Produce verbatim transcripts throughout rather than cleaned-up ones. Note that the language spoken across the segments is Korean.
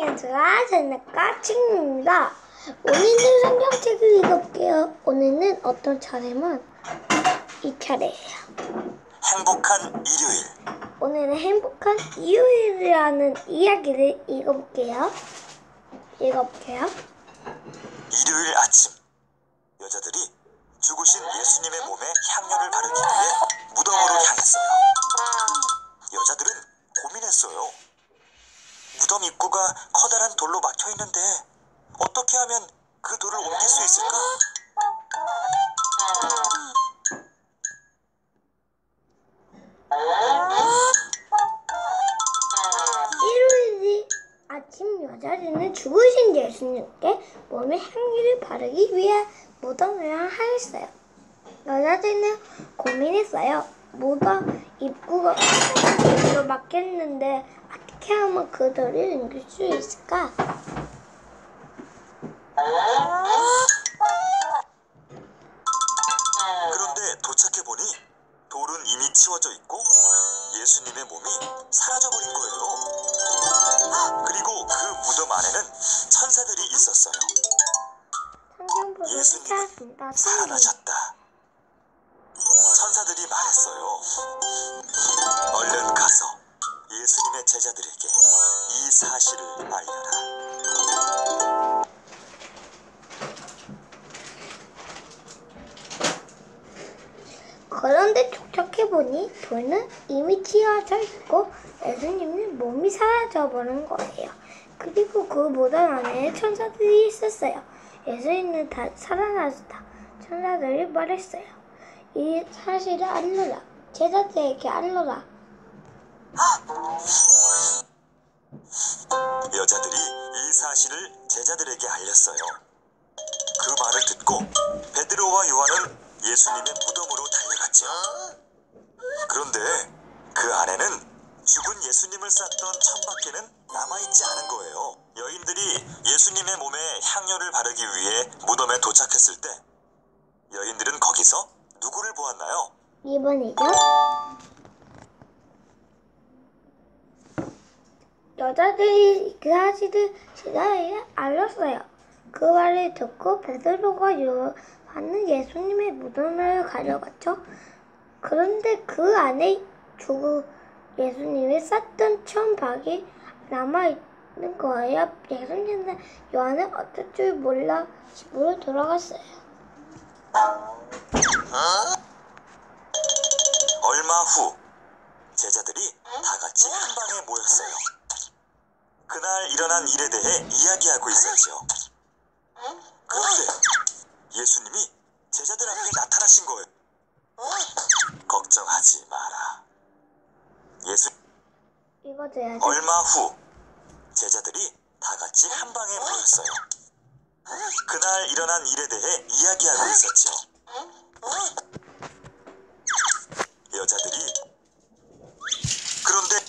안녕하세요. 제네카 친구입니다. 오늘도 성경책을 읽어볼게요. 오늘은 어떤 차례면 이 차례예요. 행복한 일요일. 오늘은 행복한 일요일이라는 이야기를 읽어볼게요. 읽어볼게요. 일요일 아침, 여자들이 죽으신 예수님의 몸에 향료를 바르기 위해 무덤으로 향했어요. 여자들은 고민했어요. 무덤 입구가 커다란 돌로 막혀있는데 어떻게 하면 그 돌을 옮길 수 있을까? 일요일 아침 여자들은 죽으신 예수님께 몸에 향기를 바르기 위해 무덤을 향했어요. 여자들은 고민했어요. 무덤 입구가 커다란 돌로 막혔는데 어떻게 하면 그 돌을 옮길 수 있을까? 그런데 도착해보니 돌은 이미 치워져 있고 예수님의 몸이 사라져버린 거예요. 그리고 그 무덤 안에는 천사들이 있었어요. 예수님은 사라졌다. 천사들이 말했어요. 얼른 가서 예수님의 제자들에게 이 사실을 알려라. 그런데 촉촉해보니 돌은 이미 치워져 있고 예수님은 몸이 사라져버린 거예요. 그리고 그 무덤 안에 천사들이 있었어요. 예수님은 다 살아났다. 천사들이 말했어요. 이 사실을 알려라. 제자들에게 알려라. 여자들이 이 사실을 제자들에게 알렸어요. 그 말을 듣고 베드로와 요한은 예수님의 무덤으로 달려갔죠. 그런데 그 안에는 죽은 예수님을 쌌던 천바퀴는 남아있지 않은 거예요. 여인들이 예수님의 몸에 향료를 바르기 위해 무덤에 도착했을 때 여인들은 거기서 누구를 보았나요? 이번이죠. 여자들이 그 사실을 제자에게 알렸어요. 그 말을 듣고 베드로가 요한은 예수님의 무덤을 가려갔죠. 그런데 그 안에 죽은 예수님이 쌌던 천박이 남아있는 거예요. 예수님은 요한은 어쩔 줄 몰라 집으로 돌아갔어요. 얼마 후 제자들이 다 같이 한 방에 모였어요. 그날 일어난 일에 대해 이야기하고 있었죠. 그런데 예수님이 제자들 앞에 나타나신 거예요. 걱정하지 마라. 예수. 얼마 후 제자들이 다 같이 한 방에 모였어요. 그날 일어난 일에 대해 이야기하고 있었죠. 여자들이 그런데.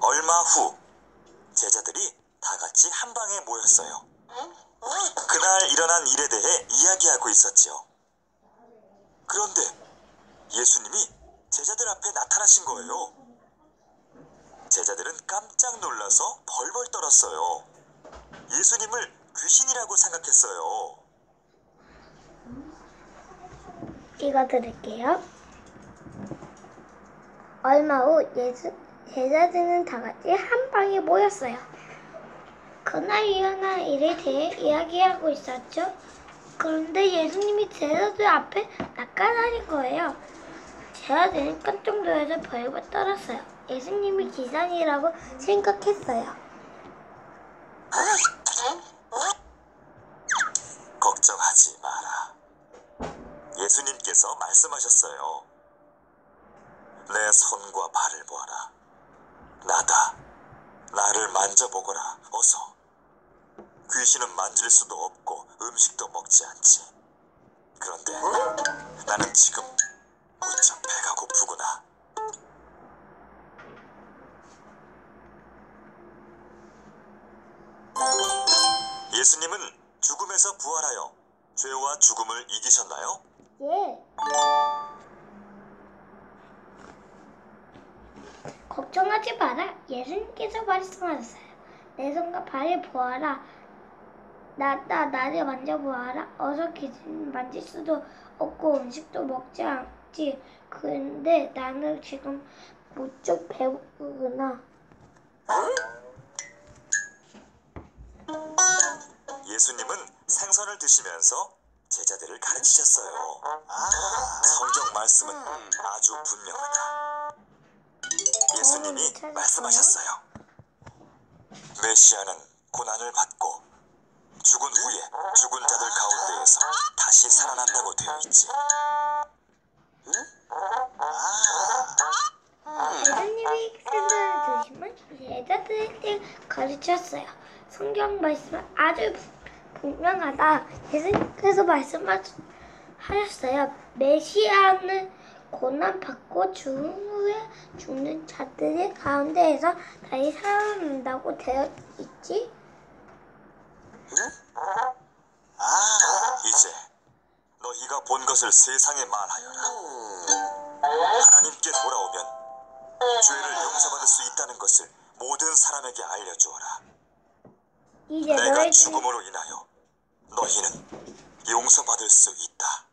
얼마 후 제자들이 다 같이 한 방에 모였어요. 그날 일어난 일에 대해 이야기하고 있었죠. 그런데 예수님이 제자들 앞에 나타나신 거예요. 제자들은 깜짝 놀라서 벌벌 떨었어요. 예수님을 귀신이라고 생각했어요. 이거 들을게요. 얼마 후 예수 제자들은 다 같이 한 방에 모였어요. 그날 일어난 일에 대해 이야기하고 있었죠. 그런데 예수님이 제자들 앞에 나타나신 거예요. 제자들은 깜짝 놀라서 벌벌 떨었어요. 예수님이 기상이라고 생각했어요. 걱정하지 마라. 예수님께서 말씀하셨어요. 내 손과 발을 보아라. 나다. 나를 만져보거라. 어서. 귀신은 만질 수도 없고 음식도 먹지 않지. 그런데 나는 지금 무척 배가 고프구나. 예수님은 죽음에서 부활하여 죄와 죽음을 이기셨나요? 예. 걱정하지 마라. 예수님께서 말씀하셨어요. 내 손과 발을 보아라. 나, 나, 나를 만져보아라. 어서 기름 만질 수도 없고 음식도 먹지 않지. 근데 나는 지금 무척 배고프구나. 예수님은 생선을 드시면서 제자들을 가르치셨어요. 아, 성경 말씀은 아주 분명하다. 예수님이 말씀하셨어요. 메시아는 고난을 받고 죽은 후에 죽은 자들 가운데에서 다시 살아난다고 되어 있지. 응? 아. 예수님이 생선을 드시면 제자들에게 가르쳤어요. 성경 말씀은 아주 분명하다. 예수님께서 말씀하셨어요. 메시아는 고난받고 죽은 후에 죽는 자들의 가운데에서 다시 살아난다고 되어 있지? 응? 아, 이제 너희가 본 것을 세상에 말하여라. 하나님께 돌아오면 죄를 용서받을 수 있다는 것을 모든 사람에게 알려주어라. 이제 내가 너희들이... 죽음으로 인하여 너희는 용서받을 수 있다.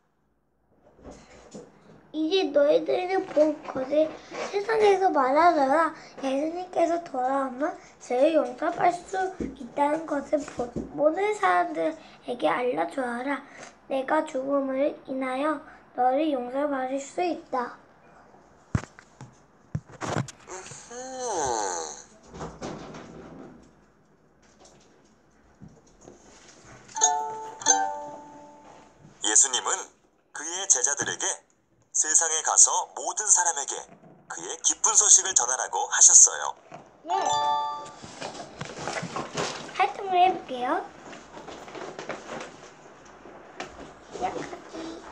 이제 너희들이 본 것을 세상에서 말하더라. 예수님께서 돌아오면 죄를 용서할 수 있다는 것을 모든 사람들에게 알려주어라. 내가 죽음을 인하여 너를 용서받을 수 있다. 예수님은 그의 제자들에게 세상에 가서 모든 사람에게 그의 기쁜 소식을 전하라고 하셨어요. 네. 활동을 해볼게요. 시작하기.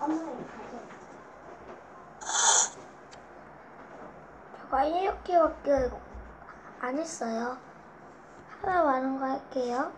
엄마를 가져. 저가 이렇게밖에 안 했어요. 하나 많은 거 할게요.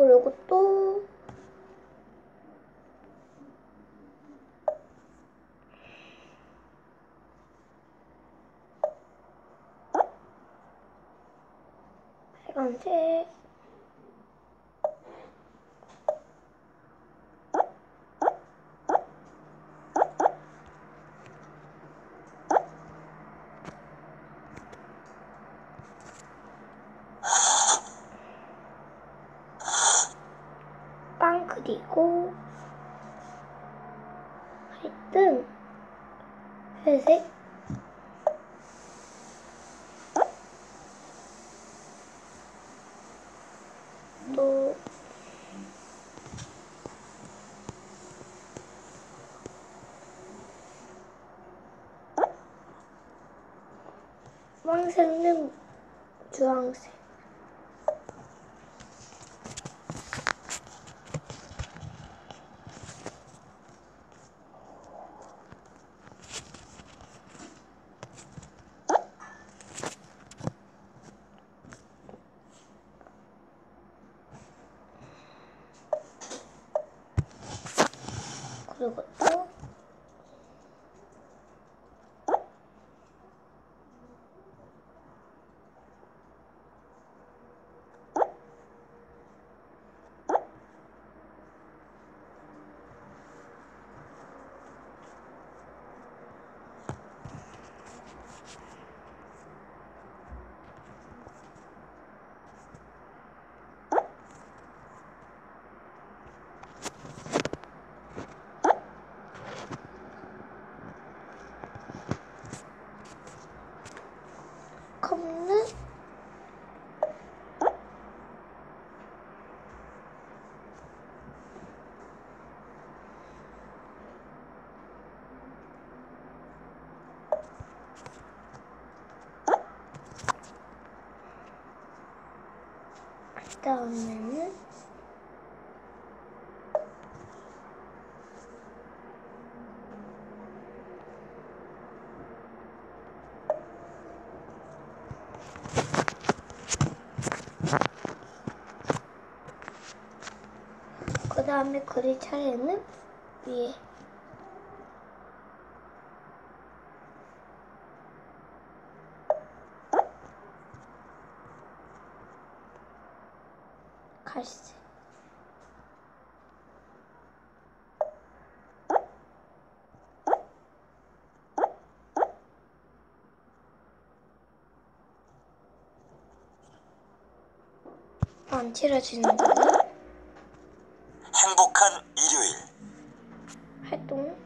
그리고 또 빨간색 그리고 하여튼 회색 또 황색은 주황색 그리고 또 갔다 오면은 그 다음에 그릴 차례는 위에 갈색 안 칠해지는 거야? 행복한 일요일 활동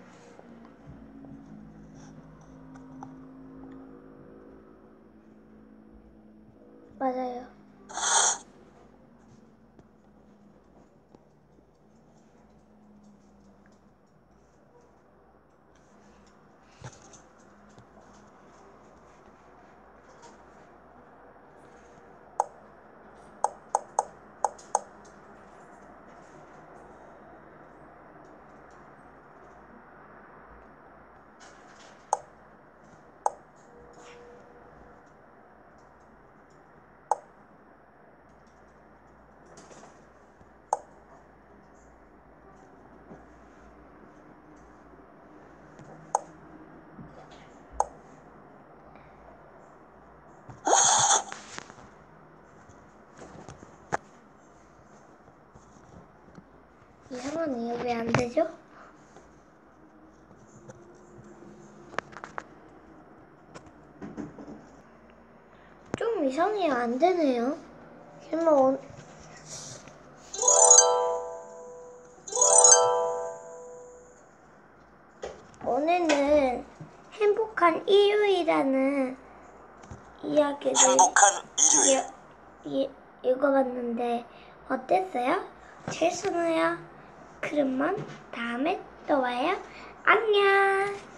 맞아요. 이상하네요. 왜 안 되죠? 좀 이상해요. 안 되네요. 정말 어... 오늘은 행복한 일요일이라는 이야기를 행복한 일요일 이, 이, 읽어봤는데 어땠어요? 재밌었나요? 그러면 다음에 또 와요. 안녕.